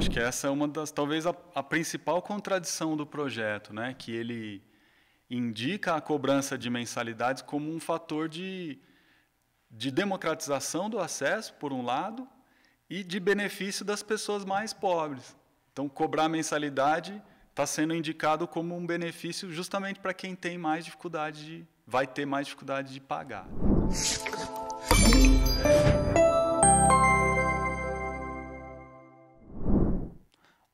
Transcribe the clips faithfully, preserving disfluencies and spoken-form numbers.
acho que essa é uma das, talvez a, a principal contradição do projeto, né? Que ele indica a cobrança de mensalidades como um fator de, de democratização do acesso, por um lado, e de benefício das pessoas mais pobres. Então, cobrar mensalidade está sendo indicado como um benefício justamente para quem tem mais dificuldade, de, vai ter mais dificuldade de pagar.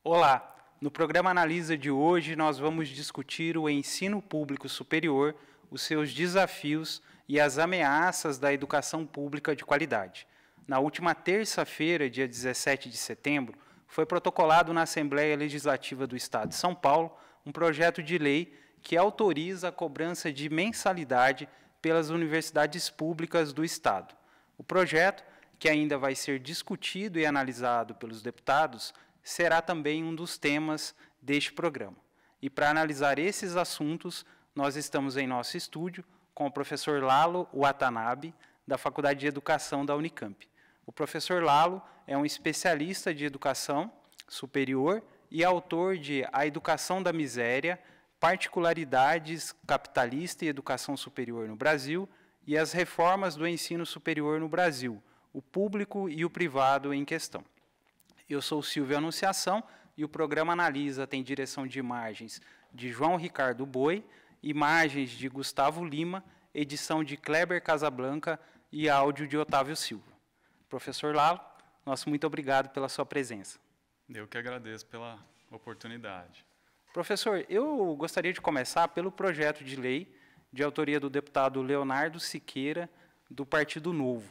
Olá, no programa Analisa de hoje nós vamos discutir o ensino público superior, os seus desafios e as ameaças da educação pública de qualidade. Na última terça-feira, dia dezessete de setembro, foi protocolado na Assembleia Legislativa do Estado de São Paulo um projeto de lei que autoriza a cobrança de mensalidade pelas universidades públicas do Estado. O projeto, que ainda vai ser discutido e analisado pelos deputados, será também um dos temas deste programa. E para analisar esses assuntos, nós estamos em nosso estúdio com o professor Lalo Watanabe, da Faculdade de Educação da Unicamp. O professor Lalo é um especialista de educação superior e autor de A Educação da Miséria, Particularidades Capitalista e Educação Superior no Brasil e as Reformas do Ensino Superior no Brasil, o Público e o Privado em Questão. Eu sou o Silvio Anunciação e o programa Analisa tem direção de imagens de João Ricardo Boi, imagens de Gustavo Lima, edição de Kleber Casablanca e áudio de Otávio Silva. Professor Lalo, nosso muito obrigado pela sua presença. Eu que agradeço pela oportunidade. Professor, eu gostaria de começar pelo projeto de lei de autoria do deputado Leonardo Siqueira, do Partido Novo.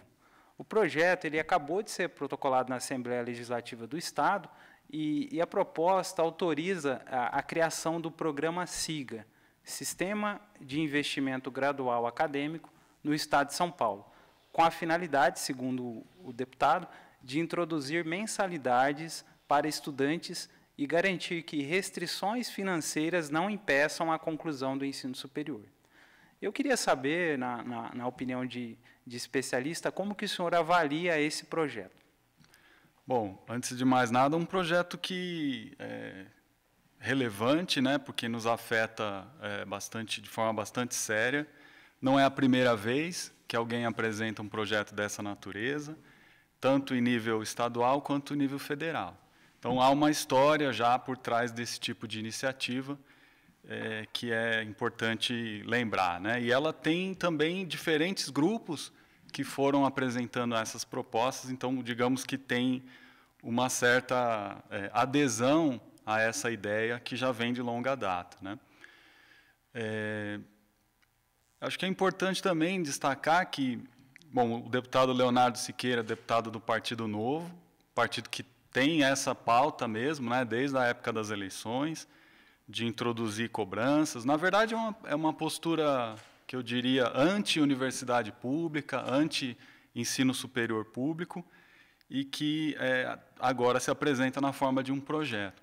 O projeto ele acabou de ser protocolado na Assembleia Legislativa do Estado e, e a proposta autoriza a, a criação do programa SIGA, Sistema de Investimento Gradual Acadêmico, no Estado de São Paulo, com a finalidade, segundo o deputado, de introduzir mensalidades para estudantes e garantir que restrições financeiras não impeçam a conclusão do ensino superior. Eu queria saber, na, na, na opinião de, de especialista, como que o senhor avalia esse projeto? Bom, antes de mais nada, um projeto que é relevante, né, porque nos afeta é, bastante, de forma bastante séria. Não é a primeira vez que alguém apresenta um projeto dessa natureza, tanto em nível estadual quanto em nível federal. Então, há uma história já por trás desse tipo de iniciativa, É, que é importante lembrar, né? E ela tem também diferentes grupos que foram apresentando essas propostas, então, digamos que tem uma certa é, adesão a essa ideia que já vem de longa data, né? É, acho que é importante também destacar que, bom, o deputado Leonardo Siqueira, deputado do Partido Novo, partido que tem essa pauta mesmo, né, desde a época das eleições, de introduzir cobranças. Na verdade, é uma, é uma postura que eu diria anti-universidade pública, anti-ensino superior público, e que é, agora se apresenta na forma de um projeto.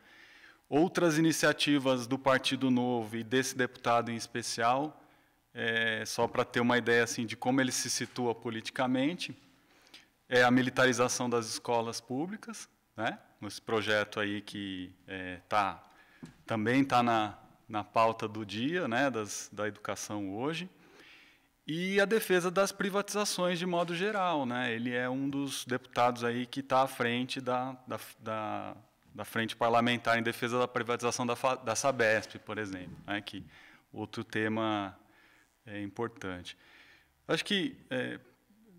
Outras iniciativas do Partido Novo e desse deputado em especial, é, só para ter uma ideia assim, de como ele se situa politicamente, é a militarização das escolas públicas, né? Esse projeto aí que está... É, também está na, na pauta do dia, né, das, da educação hoje, e a defesa das privatizações de modo geral, né? Ele é um dos deputados aí que está à frente da, da, da, da frente parlamentar em defesa da privatização da, da Sabesp, por exemplo, né, que outro tema é importante. Acho que, é,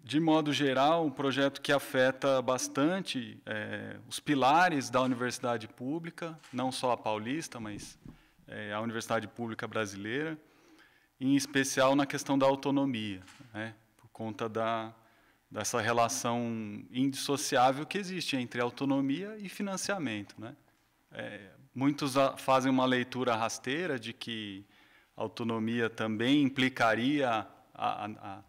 de modo geral, um projeto que afeta bastante é, os pilares da universidade pública, não só a paulista, mas é, a universidade pública brasileira, em especial na questão da autonomia, né, por conta da, dessa relação indissociável que existe entre autonomia e financiamento, né? É, muitos a, fazem uma leitura rasteira de que autonomia também implicaria a, a, a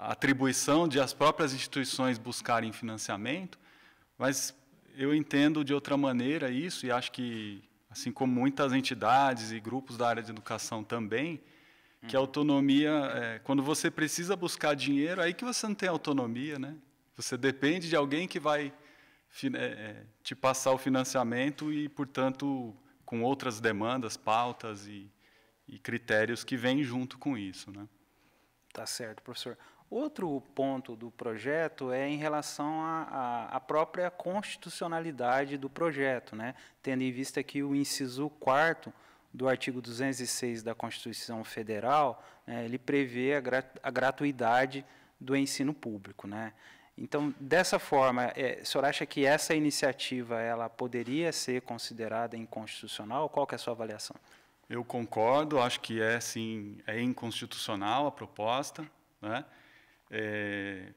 a atribuição de as próprias instituições buscarem financiamento, mas eu entendo de outra maneira isso, e acho que, assim como muitas entidades e grupos da área de educação também, que a autonomia, é, quando você precisa buscar dinheiro, aí que você não tem autonomia, né? Você depende de alguém que vai te passar o financiamento e, portanto, com outras demandas, pautas e, e critérios que vêm junto com isso, né? Tá certo, professor. Outro ponto do projeto é em relação à própria constitucionalidade do projeto, né? Tendo em vista que o inciso quarto do artigo duzentos e seis da Constituição Federal, né, ele prevê a, grat a gratuidade do ensino público, né? Então, dessa forma, é, o senhor acha que essa iniciativa ela poderia ser considerada inconstitucional? Qual que é a sua avaliação? Eu concordo, acho que é, sim, é inconstitucional a proposta, né? É,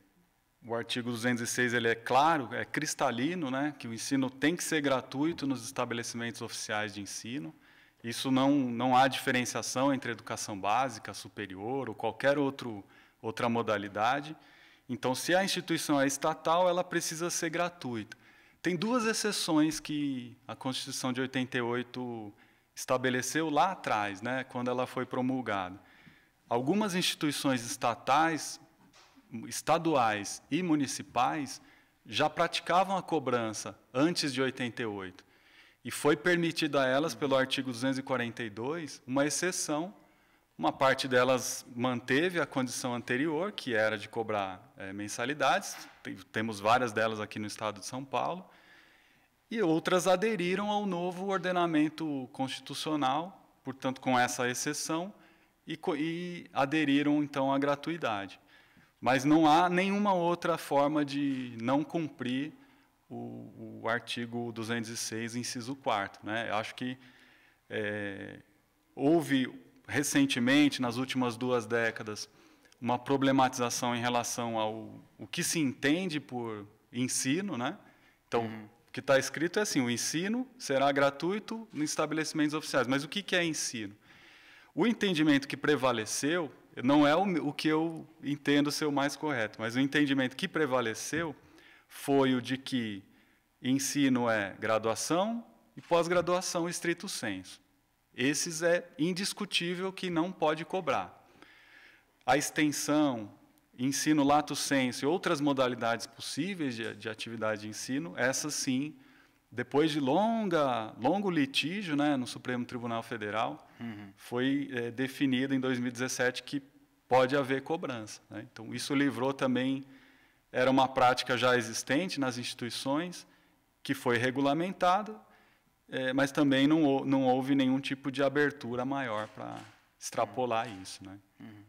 o artigo duzentos e seis ele é claro, é cristalino, né, que o ensino tem que ser gratuito nos estabelecimentos oficiais de ensino. Isso não, não há diferenciação entre educação básica, superior ou qualquer outro, outra modalidade. Então, se a instituição é estatal, ela precisa ser gratuita. Tem duas exceções que a Constituição de oitenta e oito estabeleceu lá atrás, né, quando ela foi promulgada. Algumas instituições estatais, estaduais e municipais já praticavam a cobrança antes de oitenta e oito. E foi permitida a elas, pelo artigo duzentos e quarenta e dois, uma exceção. Uma parte delas manteve a condição anterior, que era de cobrar é, mensalidades. Temos várias delas aqui no estado de São Paulo. E outras aderiram ao novo ordenamento constitucional, portanto, com essa exceção, e, e aderiram, então, à gratuidade. Mas não há nenhuma outra forma de não cumprir o, o artigo duzentos e seis, inciso quarto, né? Eu acho que é, houve, recentemente, nas últimas duas décadas, uma problematização em relação ao o que se entende por ensino, né? Então, uhum. o que está escrito é assim, o ensino será gratuito nos estabelecimentos oficiais. Mas o que, que é ensino? O entendimento que prevaleceu, não é o, o que eu entendo ser o mais correto, mas o entendimento que prevaleceu foi o de que ensino é graduação e pós-graduação estrito sensu. Esses é indiscutível que não pode cobrar. A extensão, ensino lato sensu e outras modalidades possíveis de, de atividade de ensino, essas sim, depois de longa, longo litígio, né, no Supremo Tribunal Federal, uhum. foi é, definido em dois mil e dezessete que pode haver cobrança, né? Então, isso livrou também, era uma prática já existente nas instituições, que foi regulamentada, é, mas também não, não houve nenhum tipo de abertura maior para extrapolar uhum. isso, né? Uhum.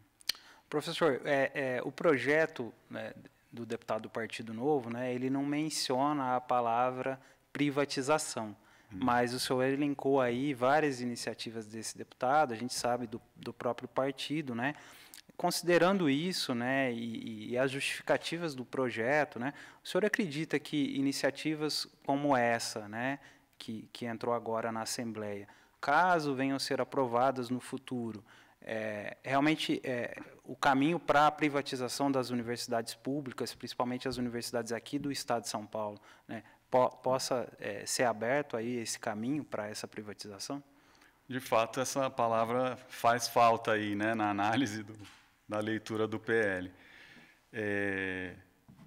Professor, é, é, o projeto, né, do deputado do Partido Novo, né, ele não menciona a palavra privatização, hum. mas o senhor elencou aí várias iniciativas desse deputado, a gente sabe do, do próprio partido, né? Considerando isso, né, e, e as justificativas do projeto, né, o senhor acredita que iniciativas como essa, né, que, que entrou agora na Assembleia, caso venham a ser aprovadas no futuro, é, realmente é, o caminho para a privatização das universidades públicas, principalmente as universidades aqui do estado de São Paulo, né, possa é, ser aberto aí esse caminho para essa privatização? De fato, essa palavra faz falta aí, né, na análise do, da leitura do P L. É,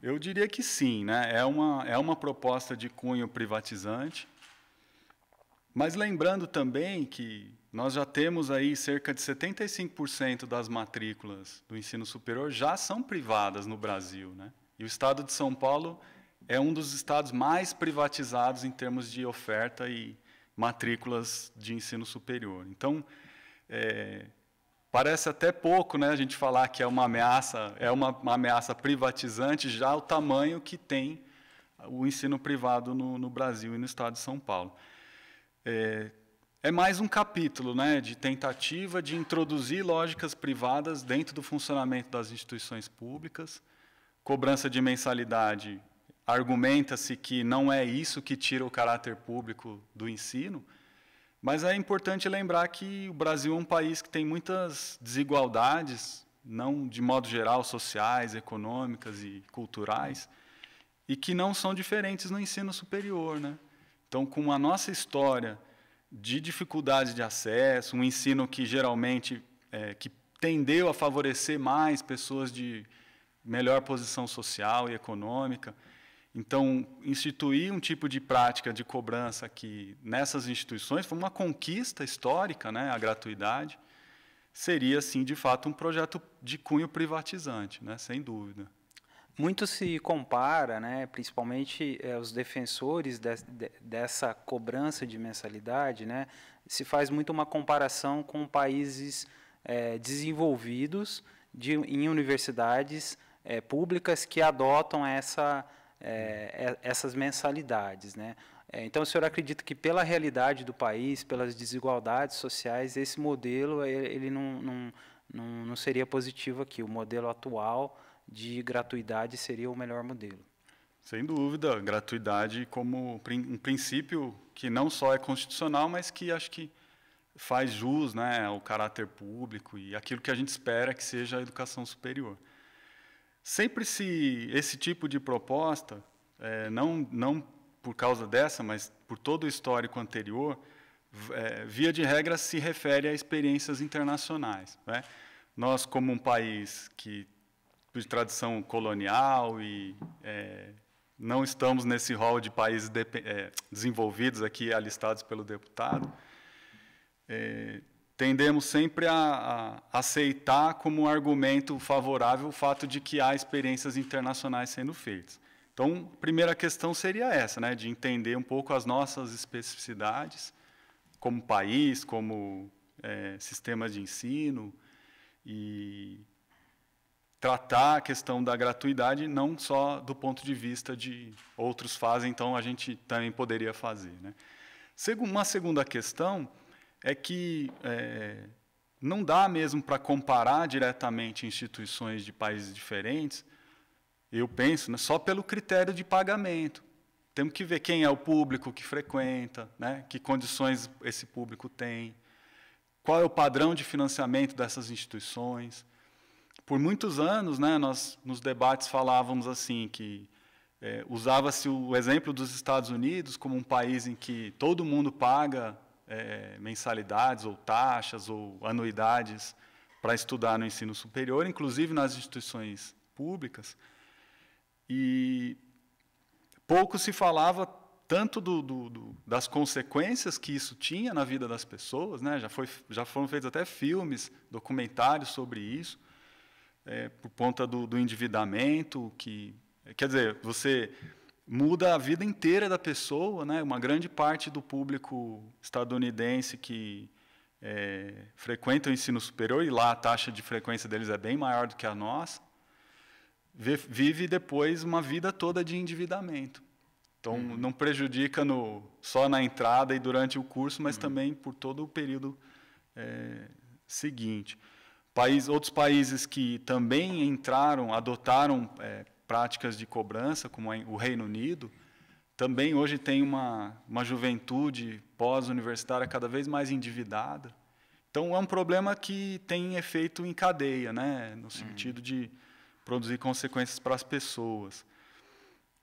eu diria que sim, né, é uma, é uma proposta de cunho privatizante, mas lembrando também que nós já temos aí cerca de setenta e cinco por cento das matrículas do ensino superior já são privadas no Brasil, né, e o estado de São Paulo é um dos estados mais privatizados em termos de oferta e matrículas de ensino superior. Então, é, parece até pouco, né, a gente falar que é uma ameaça, é uma, uma ameaça privatizante, já o tamanho que tem o ensino privado no, no Brasil e no estado de São Paulo. É, é mais um capítulo, né, de tentativa de introduzir lógicas privadas dentro do funcionamento das instituições públicas, cobrança de mensalidade. Argumenta-se que não é isso que tira o caráter público do ensino, mas é importante lembrar que o Brasil é um país que tem muitas desigualdades, não de modo geral, sociais, econômicas e culturais, e que não são diferentes no ensino superior, né? Então, com a nossa história de dificuldade de acesso, um ensino que geralmente é, que tendeu a favorecer mais pessoas de melhor posição social e econômica, Então, instituir um tipo de prática de cobrança aqui nessas instituições foi uma conquista histórica, né, a gratuidade, seria, sim, de fato, um projeto de cunho privatizante, né, sem dúvida. Muito se compara, né, principalmente eh, os defensores de, de, dessa cobrança de mensalidade, né, se faz muito uma comparação com países eh, desenvolvidos de, em universidades eh, públicas que adotam essa, eh, essas mensalidades, né. Então, o senhor acredita que, pela realidade do país, pelas desigualdades sociais, esse modelo ele não, não, não, não seria positivo aqui? O modelo atual de gratuidade seria o melhor modelo? Sem dúvida, gratuidade como um princípio que não só é constitucional, mas que acho que faz jus, né, ao caráter público e aquilo que a gente espera que seja a educação superior. Sempre se esse tipo de proposta é, não... não por causa dessa, mas por todo o histórico anterior, é, via de regra se refere a experiências internacionais, né? Nós, como um país que, de tradição colonial, e é, não estamos nesse rol de países de, é, desenvolvidos aqui, alistados pelo deputado, é, tendemos sempre a, a aceitar como um argumento favorável o fato de que há experiências internacionais sendo feitas. Então, a primeira questão seria essa, né, de entender um pouco as nossas especificidades como país, como é, sistema de ensino, e tratar a questão da gratuidade não só do ponto de vista de outros fazem, então a gente também poderia fazer, né. Uma segunda questão é que é, não dá mesmo para comparar diretamente instituições de países diferentes. Eu penso, né, só pelo critério de pagamento. Temos que ver quem é o público que frequenta, né, que condições esse público tem, qual é o padrão de financiamento dessas instituições. Por muitos anos, né, nós nos debates falávamos assim que é, usava-se o exemplo dos Estados Unidos como um país em que todo mundo paga é, mensalidades ou taxas ou anuidades para estudar no ensino superior, inclusive nas instituições públicas. E pouco se falava tanto do, do, do, das consequências que isso tinha na vida das pessoas, né? Já, foi, já foram feitos até filmes, documentários sobre isso, é, por conta do, do endividamento, que, quer dizer, você muda a vida inteira da pessoa, né? Uma grande parte do público estadunidense que é, frequenta o ensino superior, e lá a taxa de frequência deles é bem maior do que a nossa, vive depois uma vida toda de endividamento. Então, hum. não prejudica no, só na entrada e durante o curso, mas hum. também por todo o período é, seguinte. País, outros países que também entraram, adotaram é, práticas de cobrança, como o Reino Unido, também hoje tem uma, uma juventude pós-universitária cada vez mais endividada. Então, é um problema que tem efeito em cadeia, né? No sentido hum. de produzir consequências para as pessoas.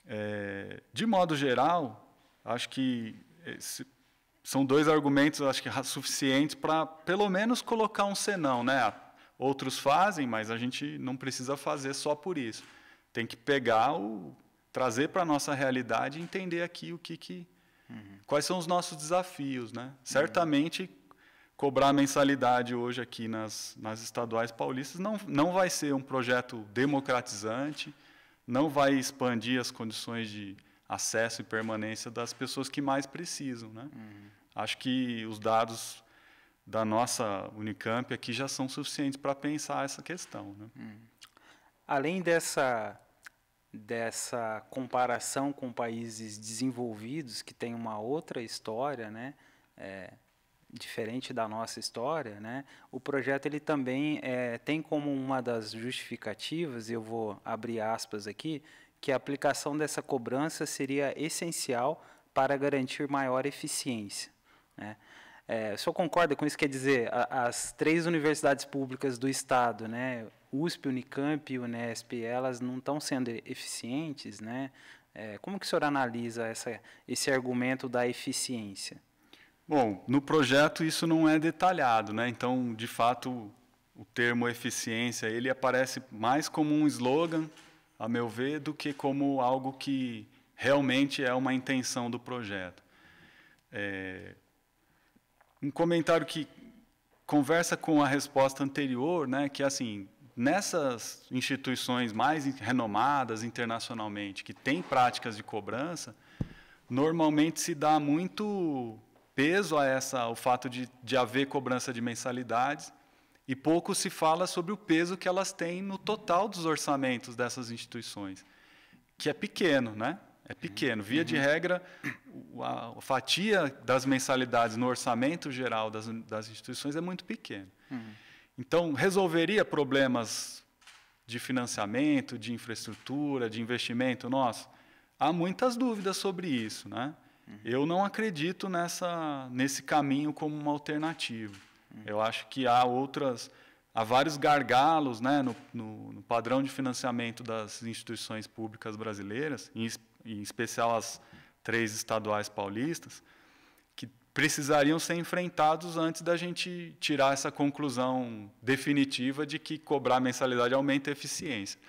É, de modo geral, acho que esse, são dois argumentos, acho que suficientes para, pelo menos, colocar um senão, né? Outros fazem, mas a gente não precisa fazer só por isso. Tem que pegar o, trazer para a nossa realidade e entender aqui o que, que uhum. quais são os nossos desafios, né? Uhum. Certamente, cobrar mensalidade hoje aqui nas, nas estaduais paulistas não, não vai ser um projeto democratizante, não vai expandir as condições de acesso e permanência das pessoas que mais precisam, né? Uhum. Acho que os dados da nossa Unicamp aqui já são suficientes para pensar essa questão, né? Uhum. Além dessa, dessa comparação com países desenvolvidos, que tem uma outra história, né? É, diferente da nossa história, né? O projeto ele também é, tem como uma das justificativas, eu vou abrir aspas aqui, que a aplicação dessa cobrança seria essencial para garantir maior eficiência, né? É, o senhor concorda com isso? Quer dizer, a, as três universidades públicas do Estado, né, U S P, Unicamp e Unesp, elas não estão sendo eficientes, né? É, como que o senhor analisa essa, esse argumento da eficiência? Bom, no projeto isso não é detalhado, né? Então, de fato, o termo eficiência, ele aparece mais como um slogan, a meu ver, do que como algo que realmente é uma intenção do projeto. É, um comentário que conversa com a resposta anterior, né, que assim, nessas instituições mais renomadas internacionalmente, que têm práticas de cobrança, normalmente se dá muito peso a essa, o fato de, de haver cobrança de mensalidades, e pouco se fala sobre o peso que elas têm no total dos orçamentos dessas instituições, que é pequeno, né? É pequeno. Via de regra, a fatia das mensalidades no orçamento geral das, das instituições é muito pequena. Uhum. Então, resolveria problemas de financiamento, de infraestrutura, de investimento nosso? Há muitas dúvidas sobre isso, né? Uhum. Eu não acredito nessa, nesse caminho como uma alternativa. Uhum. Eu acho que há outras... Há vários gargalos, né, no, no, no padrão de financiamento das instituições públicas brasileiras, em, em especial as três estaduais paulistas, que precisariam ser enfrentados antes da gente tirar essa conclusão definitiva de que cobrar mensalidade aumenta a eficiência.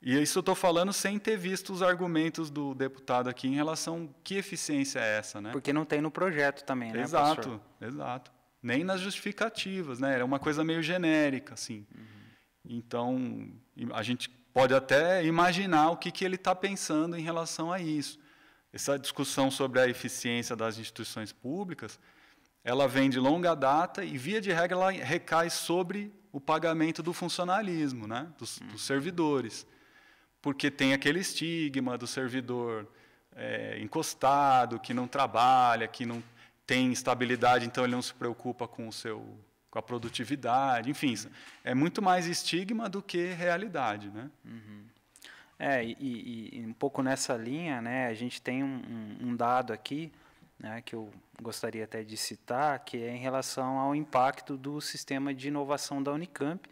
E isso eu estou falando sem ter visto os argumentos do deputado aqui em relação a que eficiência é essa, né? Porque não tem no projeto também, né, professor? Exato, exato. Nem nas justificativas, né? Era uma coisa meio genérica, assim. Uhum. Então, a gente pode até imaginar o que, que ele está pensando em relação a isso. Essa discussão sobre a eficiência das instituições públicas, ela vem de longa data e, via de regra, ela recai sobre o pagamento do funcionalismo, né? Dos, uhum. dos servidores, porque tem aquele estigma do servidor é, encostado, que não trabalha, que não... tem estabilidade, então ele não se preocupa com o seu, com a produtividade, enfim, é muito mais estigma do que realidade, né? Uhum. É, e, e um pouco nessa linha, né? A gente tem um, um dado aqui, né? Que eu gostaria até de citar, que é em relação ao impacto do sistema de inovação da Unicamp,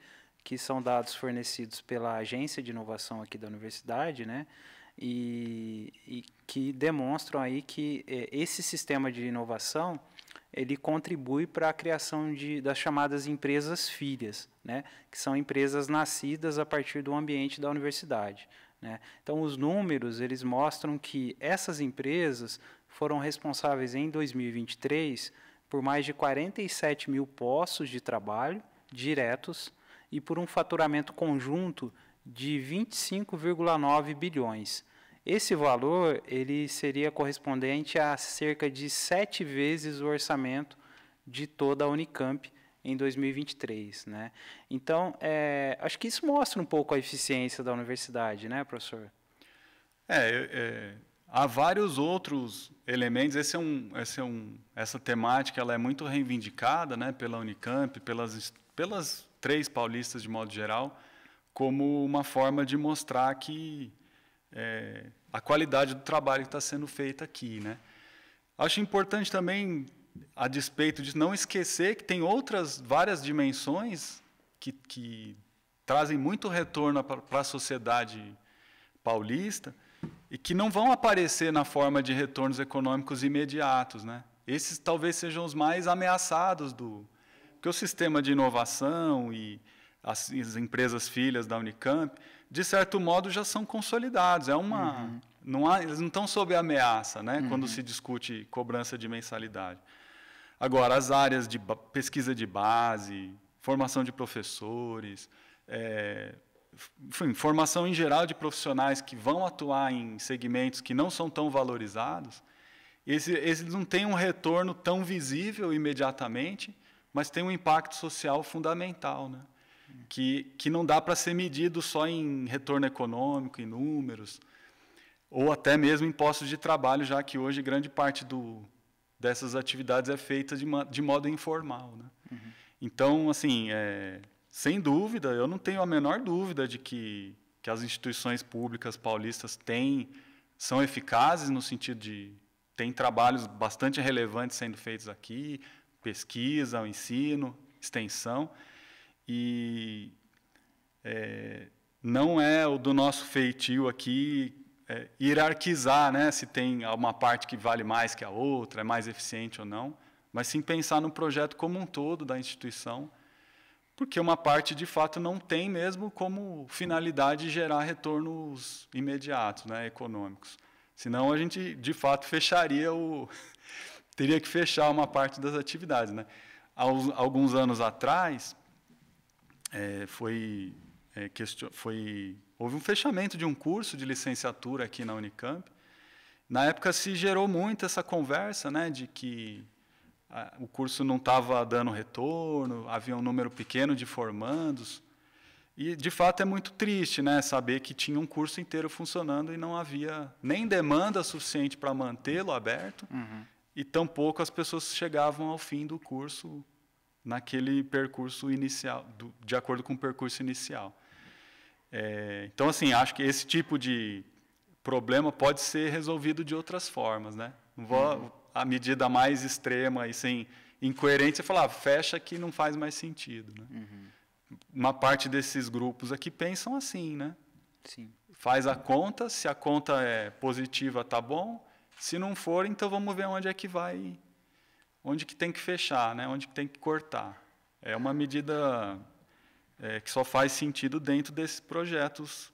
que são dados fornecidos pela agência de inovação aqui da universidade, né? E, e que demonstram aí que eh, esse sistema de inovação, ele contribui para a criação de, das chamadas empresas filhas, né, que são empresas nascidas a partir do ambiente da universidade, né. Então, os números, eles mostram que essas empresas foram responsáveis, em dois mil e vinte e três, por mais de quarenta e sete mil postos de trabalho diretos e por um faturamento conjunto de vinte e cinco vírgula nove bilhões. Esse valor ele seria correspondente a cerca de sete vezes o orçamento de toda a Unicamp em dois mil e vinte e três, né? Então, é, acho que isso mostra um pouco a eficiência da universidade, né, professor? É, é há vários outros elementos. Esse é um, esse é um, essa temática ela é muito reivindicada, né, pela Unicamp, pelas, pelas três paulistas de modo geral, como uma forma de mostrar que é, a qualidade do trabalho que está sendo feita aqui, né? Acho importante também, a despeito de não esquecer que tem outras várias dimensões que, que trazem muito retorno para a sociedade paulista e que não vão aparecer na forma de retornos econômicos imediatos, né? Esses talvez sejam os mais ameaçados do, porque o sistema de inovação e as empresas filhas da Unicamp, de certo modo, já são consolidados. É uma, uhum. não há, eles não estão sob ameaça, né, uhum. quando se discute cobrança de mensalidade. Agora, as áreas de pesquisa de base, formação de professores, é, enfim, formação em geral de profissionais que vão atuar em segmentos que não são tão valorizados, esse, esse não tem um retorno tão visível imediatamente, mas tem um impacto social fundamental, né? Que, que não dá para ser medido só em retorno econômico, em números, ou até mesmo em postos de trabalho, já que hoje grande parte do, dessas atividades é feita de, de modo informal, né? Uhum. Então, assim, é, sem dúvida, eu não tenho a menor dúvida de que, que as instituições públicas paulistas têm, são eficazes no sentido de... Tem trabalhos bastante relevantes sendo feitos aqui, pesquisa, ensino, extensão... E é, não é o do nosso feitio aqui é, hierarquizar, né, se tem uma parte que vale mais que a outra, é mais eficiente ou não, mas sim pensar no projeto como um todo da instituição, porque uma parte, de fato, não tem mesmo como finalidade gerar retornos imediatos, né, econômicos. Senão, a gente, de fato, fecharia o... teria que fechar uma parte das atividades, né? Alguns anos atrás, é, foi, é, question... foi... houve um fechamento de um curso de licenciatura aqui na Unicamp. Na época, se gerou muito essa conversa, né, de que a, o curso não estava dando retorno, havia um número pequeno de formandos. E, de fato, é muito triste, né, saber que tinha um curso inteiro funcionando e não havia nem demanda suficiente para mantê-lo aberto, uhum. E tampouco as pessoas chegavam ao fim do curso naquele percurso inicial, do, de acordo com o percurso inicial. É, então, assim, acho que esse tipo de problema pode ser resolvido de outras formas, né? Não vou, uhum. A medida mais extrema e sem incoerência é falar, ah, fecha que não faz mais sentido, né? Uhum. Uma parte desses grupos aqui pensam assim, né? Sim. Faz a conta, se a conta é positiva, tá bom. Se não for, então vamos ver onde é que vai, onde que tem que fechar, né? Onde que tem que cortar. É uma medida é, que só faz sentido dentro desses projetos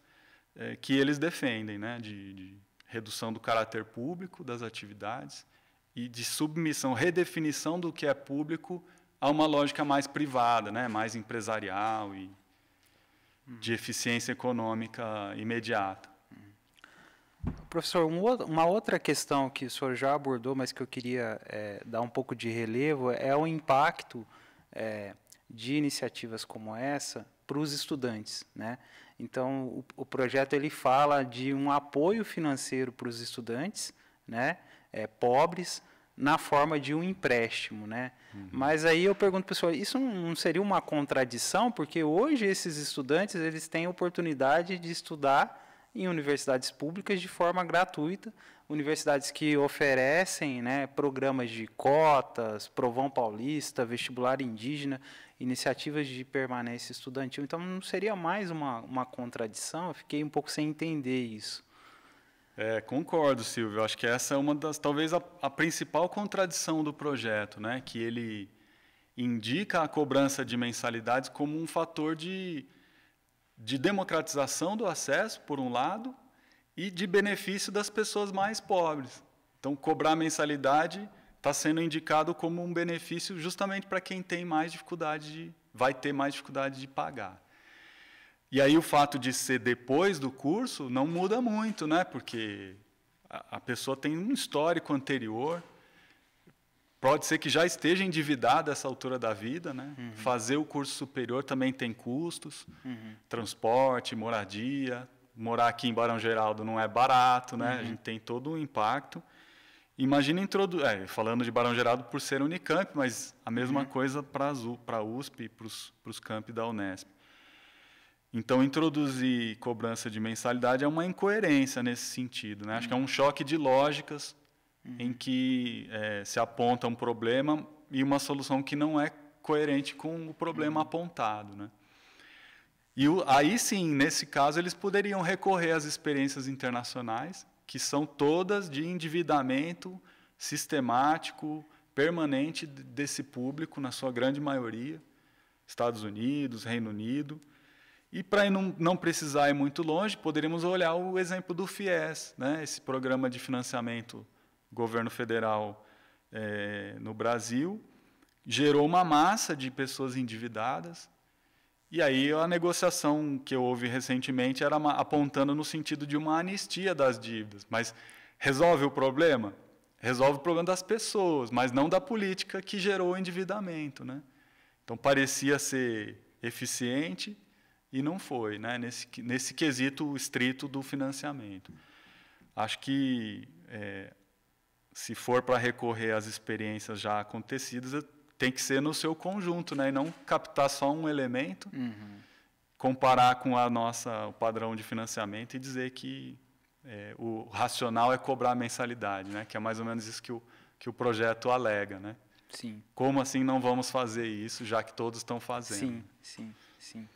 é, que eles defendem, né? De, de redução do caráter público das atividades e de submissão, redefinição do que é público a uma lógica mais privada, né? Mais empresarial e de eficiência econômica imediata. Professor, uma outra questão que o senhor já abordou, mas que eu queria é, dar um pouco de relevo, é o impacto é, de iniciativas como essa para os estudantes, né? Então, o, o projeto ele fala de um apoio financeiro para os estudantes, né? É, pobres, na forma de um empréstimo, né? Uhum. Mas aí eu pergunto, pessoal, isso não seria uma contradição? Porque hoje esses estudantes eles têm oportunidade de estudar em universidades públicas de forma gratuita, universidades que oferecem, né, programas de cotas, Provão Paulista, Vestibular Indígena, iniciativas de permanência estudantil. Então, não seria mais uma, uma contradição? Eu fiquei um pouco sem entender isso. É, concordo, Silvio. Acho que essa é uma das, talvez a, a principal contradição do projeto, né? Que ele indica a cobrança de mensalidades como um fator de, de democratização do acesso, por um lado, e de benefício das pessoas mais pobres. Então, cobrar mensalidade está sendo indicado como um benefício justamente para quem tem mais dificuldade, de, vai ter mais dificuldade de pagar. E aí o fato de ser depois do curso não muda muito, né? Porque a, a pessoa tem um histórico anterior, pode ser que já esteja endividada essa altura da vida, né? Uhum. Fazer o curso superior também tem custos, uhum. Transporte, moradia, morar aqui em Barão Geraldo não é barato, né? Uhum. A gente tem todo o impacto. Imagina, introdu é, falando de Barão Geraldo por ser Unicamp, mas a mesma uhum. coisa para a U S P e para os campi da Unesp. Então, introduzir cobrança de mensalidade é uma incoerência nesse sentido, né? Acho que é um choque de lógicas uhum. em que é, se aponta um problema e uma solução que não é coerente com o problema uhum. apontado, né? E o, aí sim, nesse caso, eles poderiam recorrer às experiências internacionais, que são todas de endividamento sistemático, permanente desse público, na sua grande maioria, Estados Unidos, Reino Unido. E para não, não precisar ir muito longe, poderíamos olhar o exemplo do FIES, né? Esse programa de financiamento governo federal é, no Brasil, gerou uma massa de pessoas endividadas, e aí a negociação que houve recentemente era uma, apontando no sentido de uma anistia das dívidas, mas resolve o problema? Resolve o problema das pessoas, mas não da política que gerou o endividamento, né? Então, parecia ser eficiente, e não foi, né? nesse, nesse quesito estrito do financiamento. Acho que, é, se for para recorrer às experiências já acontecidas, tem que ser no seu conjunto, né? E não captar só um elemento, uhum. comparar com a nossa, o padrão de financiamento e dizer que é, o racional é cobrar a mensalidade, né? Que é mais ou menos isso que o, que o projeto alega, né? Sim. Como assim não vamos fazer isso, já que todos estão fazendo? Sim, sim, sim.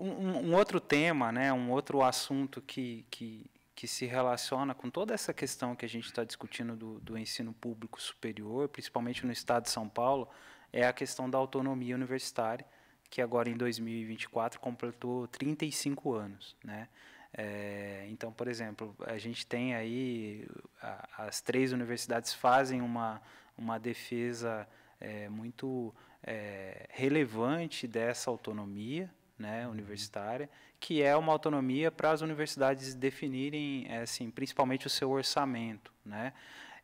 Um, um outro tema, né, um outro assunto que, que, que se relaciona com toda essa questão que a gente está discutindo do, do ensino público superior, principalmente no estado de São Paulo, é a questão da autonomia universitária, que agora em dois mil e vinte e quatro completou trinta e cinco anos, né? É, então, por exemplo, a gente tem aí, a, as três universidades fazem uma, uma defesa é, muito é, relevante dessa autonomia, né, universitária, que é uma autonomia para as universidades definirem, assim, principalmente o seu orçamento, né?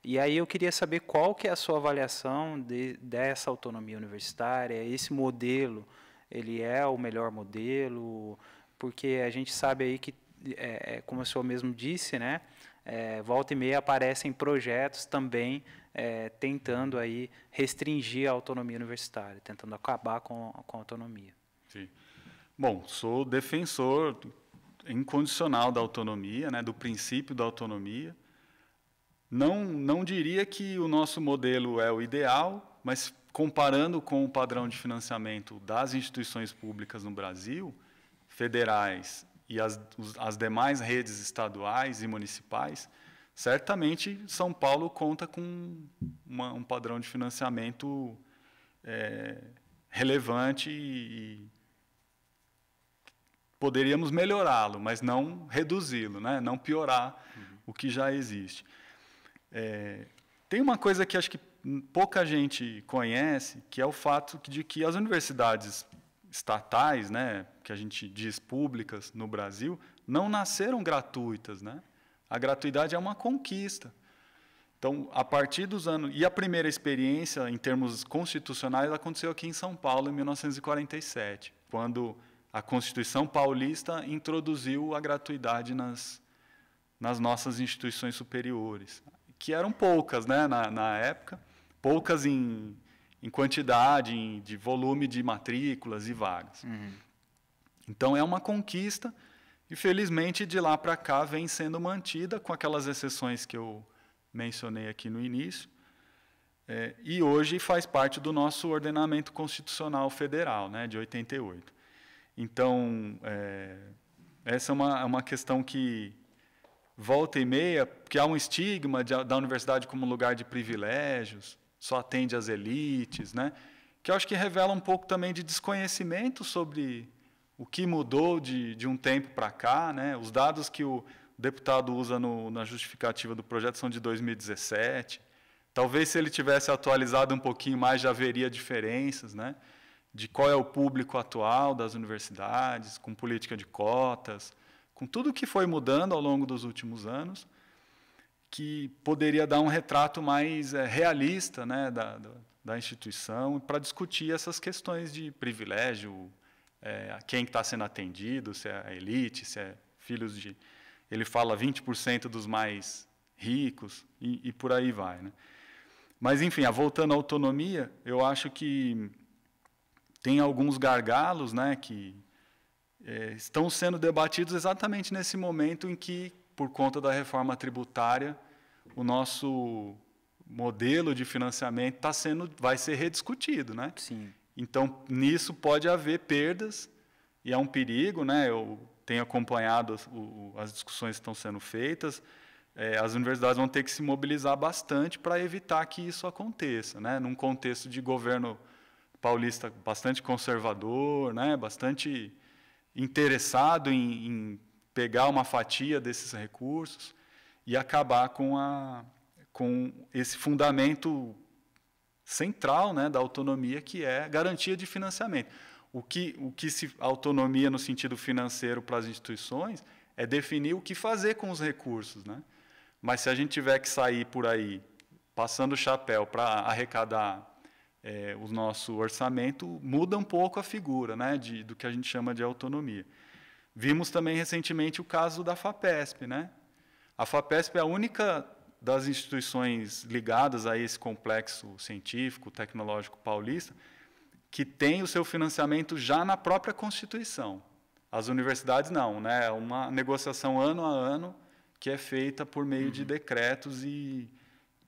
E aí eu queria saber qual que é a sua avaliação de, dessa autonomia universitária, esse modelo, ele é o melhor modelo, porque a gente sabe aí que, é, como o senhor mesmo disse, né, é, volta e meia aparecem projetos também é, tentando aí restringir a autonomia universitária, tentando acabar com, com a autonomia. Sim. Bom, sou defensor incondicional da autonomia, né, do princípio da autonomia. Não, não diria que o nosso modelo é o ideal, mas comparando com o padrão de financiamento das instituições públicas no Brasil, federais e as, as demais redes estaduais e municipais, certamente São Paulo conta com uma, um padrão de financiamento é, relevante e poderíamos melhorá-lo, mas não reduzi-lo, né? Não piorar uhum. o que já existe. É, tem uma coisa que acho que pouca gente conhece, que é o fato de que as universidades estatais, né, que a gente diz públicas no Brasil, não nasceram gratuitas, né? A gratuidade é uma conquista. Então, a partir dos anos... E a primeira experiência, em termos constitucionais, aconteceu aqui em São Paulo, em mil novecentos e quarenta e sete, quando a Constituição Paulista introduziu a gratuidade nas, nas nossas instituições superiores, que eram poucas, né, na, na época, poucas em, em quantidade, em, de volume de matrículas e vagas. Uhum. Então, é uma conquista e, felizmente, de lá para cá vem sendo mantida com aquelas exceções que eu mencionei aqui no início, é, e hoje faz parte do nosso ordenamento constitucional federal, né, de oitenta e oito. Então, é, essa é uma, uma questão que... Volta e meia, porque há um estigma de, da universidade como lugar de privilégios, só atende às elites, né? Que eu acho que revela um pouco também de desconhecimento sobre o que mudou de, de um tempo para cá, né? Os dados que o deputado usa no, na justificativa do projeto são de dois mil e dezessete. Talvez, se ele tivesse atualizado um pouquinho mais, já haveria diferenças, né? De qual é o público atual das universidades, com política de cotas, com tudo que foi mudando ao longo dos últimos anos, que poderia dar um retrato mais é, realista, né, da, da, da instituição, para discutir essas questões de privilégio, é, quem está sendo atendido, se é a elite, se é filhos de... Ele fala vinte por cento dos mais ricos, e, e por aí vai, né? Mas, enfim, voltando à autonomia, eu acho que tem alguns gargalos, né, que... É, estão sendo debatidos exatamente nesse momento em que, por conta da reforma tributária, o nosso modelo de financiamento tá sendo, vai ser rediscutido, né? Sim. Então, nisso pode haver perdas, e é um perigo, né? Eu tenho acompanhado o, as discussões que estão sendo feitas, é, as universidades vão ter que se mobilizar bastante para evitar que isso aconteça, né? Num contexto de governo paulista bastante conservador, né? Bastante... interessado em, em pegar uma fatia desses recursos e acabar com, a, com esse fundamento central, né, da autonomia, que é a garantia de financiamento. O que, o que se autonomia no sentido financeiro para as instituições é definir o que fazer com os recursos, né? Mas se a gente tiver que sair por aí passando o chapéu para arrecadar É, o nosso orçamento, muda um pouco a figura, né, de, do que a gente chama de autonomia. Vimos também recentemente o caso da FAPESP, né? A FAPESP é a única das instituições ligadas a esse complexo científico, tecnológico paulista, que tem o seu financiamento já na própria Constituição. As universidades não, né? É uma negociação ano a ano que é feita por meio uhum. de decretos e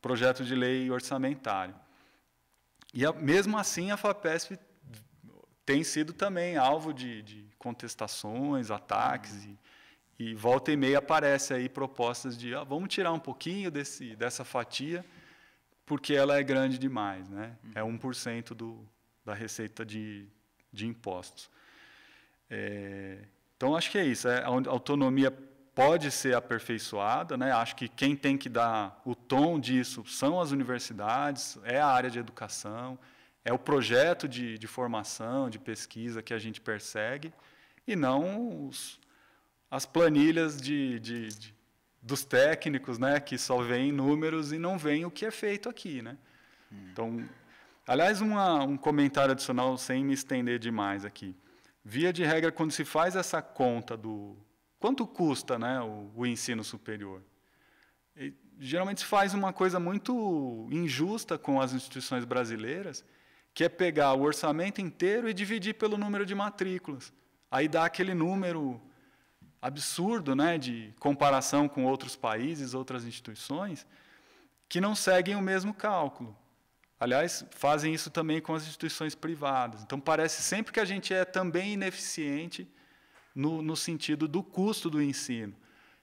projeto de lei orçamentário. E, a, mesmo assim, a FAPESP tem sido também alvo de, de contestações, ataques, uhum. e, e volta e meia aparece aí propostas de ah, vamos tirar um pouquinho desse, dessa fatia, porque ela é grande demais, né? Uhum. É um por cento do, da receita de, de impostos. É, Então, acho que é isso. É, a autonomia pode ser aperfeiçoada, né? Acho que quem tem que dar o tom disso são as universidades, é a área de educação, é o projeto de, de formação, de pesquisa que a gente persegue, e não os, as planilhas de, de, de, dos técnicos, né? Que só veem números e não veem o que é feito aqui, né? Hum. Então, aliás, uma, um comentário adicional, sem me estender demais aqui. Via de regra, quando se faz essa conta do... Quanto custa, né, o, o ensino superior? E, geralmente se faz uma coisa muito injusta com as instituições brasileiras, que é pegar o orçamento inteiro e dividir pelo número de matrículas. Aí dá aquele número absurdo, né, de comparação com outros países, outras instituições, que não seguem o mesmo cálculo. Aliás, fazem isso também com as instituições privadas. Então, parece sempre que a gente é também ineficiente No, no sentido do custo do ensino.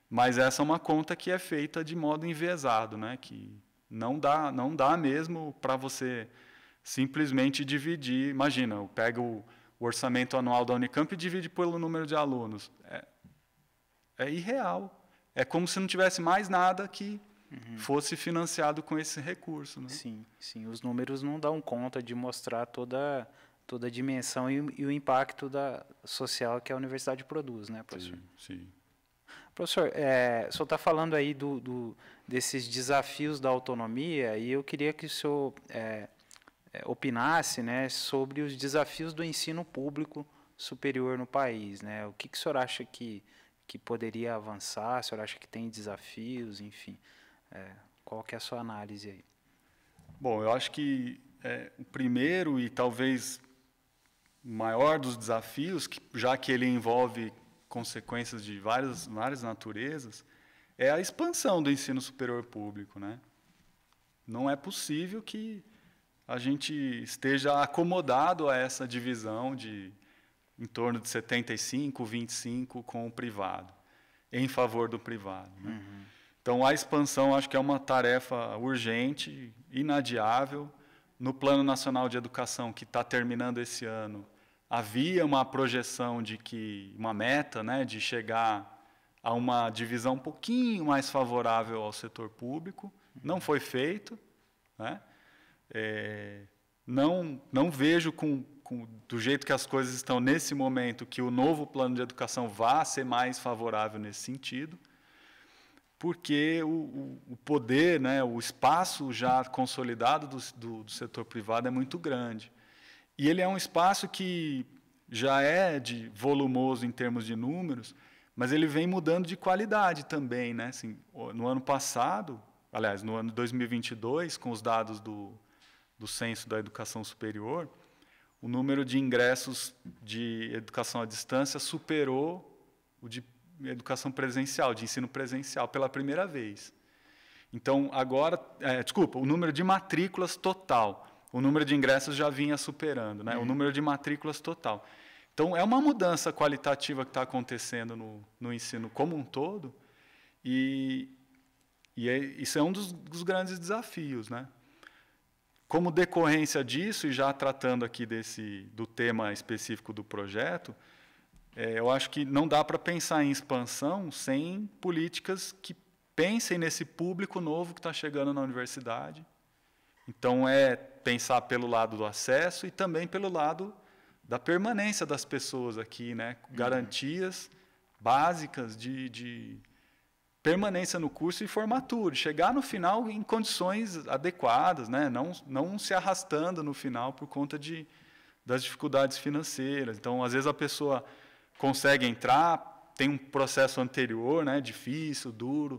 Mas essa é uma conta que é feita de modo enviesado, né? Que não dá, não dá mesmo para você simplesmente dividir. Imagina, eu pego o orçamento anual da Unicamp e divide pelo número de alunos. É, é irreal. É como se não tivesse mais nada que uhum. fosse financiado com esse recurso, né? Sim, sim, os números não dão conta de mostrar toda... toda a dimensão e, e o impacto da, social que a universidade produz, né, professor? Sim, sim. Professor, é, o senhor está falando aí do, do, desses desafios da autonomia, e eu queria que o senhor é, opinasse, né, sobre os desafios do ensino público superior no país, né? O que, que o senhor acha que, que poderia avançar? O senhor acha que tem desafios? Enfim, é, qual que é a sua análise aí? Bom, eu acho que é, o primeiro e talvez... maior dos desafios, já que ele envolve consequências de várias, várias naturezas, é a expansão do ensino superior público, né? Não é possível que a gente esteja acomodado a essa divisão de em torno de setenta e cinco, vinte e cinco com o privado, em favor do privado, né? Uhum. Então, a expansão acho que é uma tarefa urgente, inadiável. No Plano Nacional de Educação, que está terminando esse ano, havia uma projeção de que, uma meta, né, de chegar a uma divisão um pouquinho mais favorável ao setor público. Não foi feito, né? É, não, não vejo, com, com, do jeito que as coisas estão nesse momento, que o novo plano de educação vá ser mais favorável nesse sentido, porque o, o poder, né, o espaço já consolidado do, do, do setor privado é muito grande. E ele é um espaço que já é de volumoso em termos de números, mas ele vem mudando de qualidade também, né? Assim, no ano passado, aliás, no ano dois mil e vinte e dois, com os dados do, do Censo da Educação Superior, o número de ingressos de educação à distância superou o de educação presencial, de ensino presencial, pela primeira vez. Então, agora... É, desculpa, o número de matrículas total. O número de ingressos já vinha superando, né? Uhum. O número de matrículas total. Então, é uma mudança qualitativa que está acontecendo no, no ensino como um todo, e, e é, isso é um dos, dos grandes desafios, né? Como decorrência disso, e já tratando aqui desse, do tema específico do projeto, É, eu acho que não dá para pensar em expansão sem políticas que pensem nesse público novo que está chegando na universidade. Então, é pensar pelo lado do acesso e também pelo lado da permanência das pessoas aqui, né? Garantias básicas de, de permanência no curso e formatura, chegar no final em condições adequadas, né? Não, não se arrastando no final por conta de, das dificuldades financeiras. Então, às vezes, a pessoa... consegue entrar, tem um processo anterior, né, difícil, duro,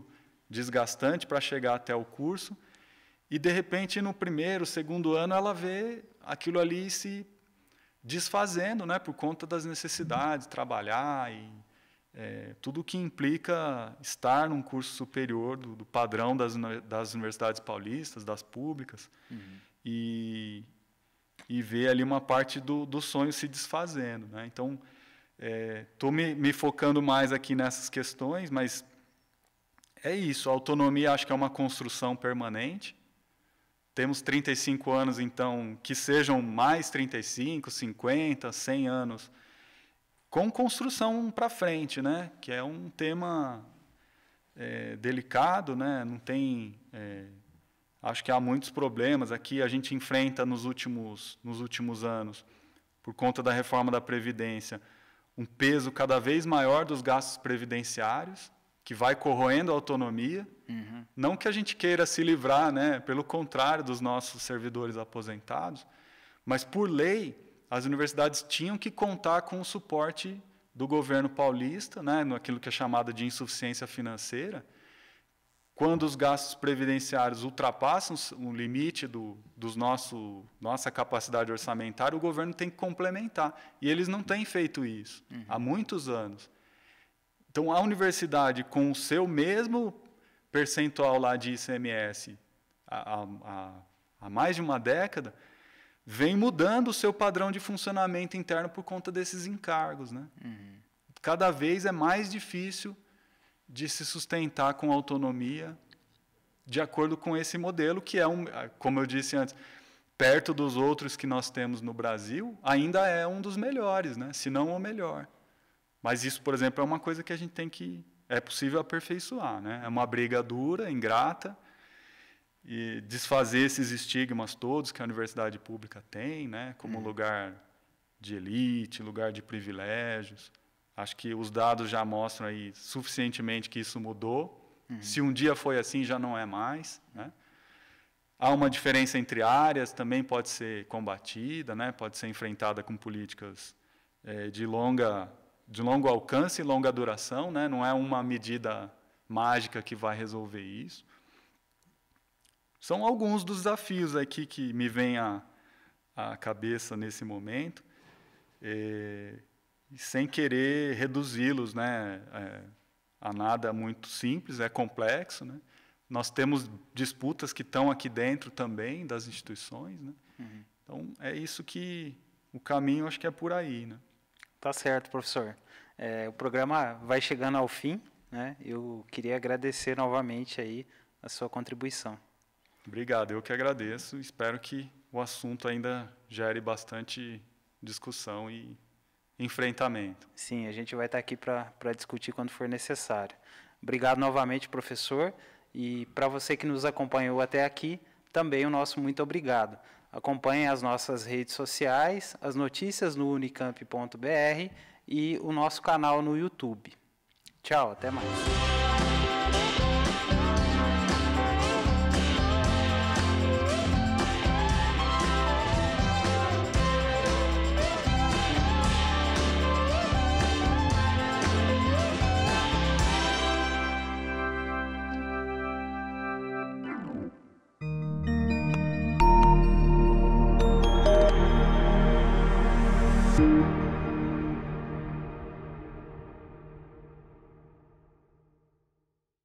desgastante para chegar até o curso, e, de repente, no primeiro, segundo ano, ela vê aquilo ali se desfazendo, né, por conta das necessidades, trabalhar, e é, tudo o que implica estar num curso superior do, do padrão das, das universidades paulistas, das públicas, uhum. e, e ver ali uma parte do, do sonho se desfazendo, né? Então, estou é, me, me focando mais aqui nessas questões, mas é isso, a autonomia acho que é uma construção permanente. Temos trinta e cinco anos, então, que sejam mais trinta e cinco, cinquenta, cem anos com construção para frente, né? Que é um tema é, delicado, né? Não tem, é, acho que há muitos problemas aqui a gente enfrenta nos últimos nos últimos anos por conta da reforma da Previdência, um peso cada vez maior dos gastos previdenciários, que vai corroendo a autonomia. Uhum. Não que a gente queira se livrar, né, pelo contrário, dos nossos servidores aposentados, mas, por lei, as universidades tinham que contar com o suporte do governo paulista, né, naquilo que é chamado de insuficiência financeira. Quando os gastos previdenciários ultrapassam o limite do, dos nosso, nossa capacidade orçamentária, o governo tem que complementar. E eles não têm feito isso, uhum, há muitos anos. Então, a universidade, com o seu mesmo percentual lá de I C M S há, há, há mais de uma década, vem mudando o seu padrão de funcionamento interno por conta desses encargos, né? Uhum. Cada vez é mais difícil de se sustentar com autonomia de acordo com esse modelo, que é, um, como eu disse antes, perto dos outros que nós temos no Brasil, ainda é um dos melhores, né? Se não o melhor. Mas isso, por exemplo, é uma coisa que a gente tem que... é possível aperfeiçoar, né? É uma briga dura, ingrata, e desfazer esses estigmas todos que a universidade pública tem, né, como hum. lugar de elite, lugar de privilégios. Acho que os dados já mostram aí suficientemente que isso mudou. Hum. Se um dia foi assim, já não é mais, né? Há uma diferença entre áreas, também pode ser combatida, né? Pode ser enfrentada com políticas é, de longa, de longo alcance e longa duração, né? Não é uma medida mágica que vai resolver isso. São alguns dos desafios aqui que me vêm à, à cabeça nesse momento, é, sem querer reduzi-los, né, é, a nada muito simples, é complexo, né? Nós temos disputas que estão aqui dentro também das instituições, né? Uhum. Então, é isso que o caminho, acho que é por aí, né? Tá certo, professor. É, o programa vai chegando ao fim, né? Eu queria agradecer novamente aí a sua contribuição. Obrigado, eu que agradeço. Espero que o assunto ainda gere bastante discussão e enfrentamento. Sim, a gente vai estar aqui para discutir quando for necessário. Obrigado novamente, professor. E para você que nos acompanhou até aqui, também o nosso muito obrigado. Acompanhe as nossas redes sociais, as notícias no unicamp ponto br e o nosso canal no YouTube. Tchau, até mais.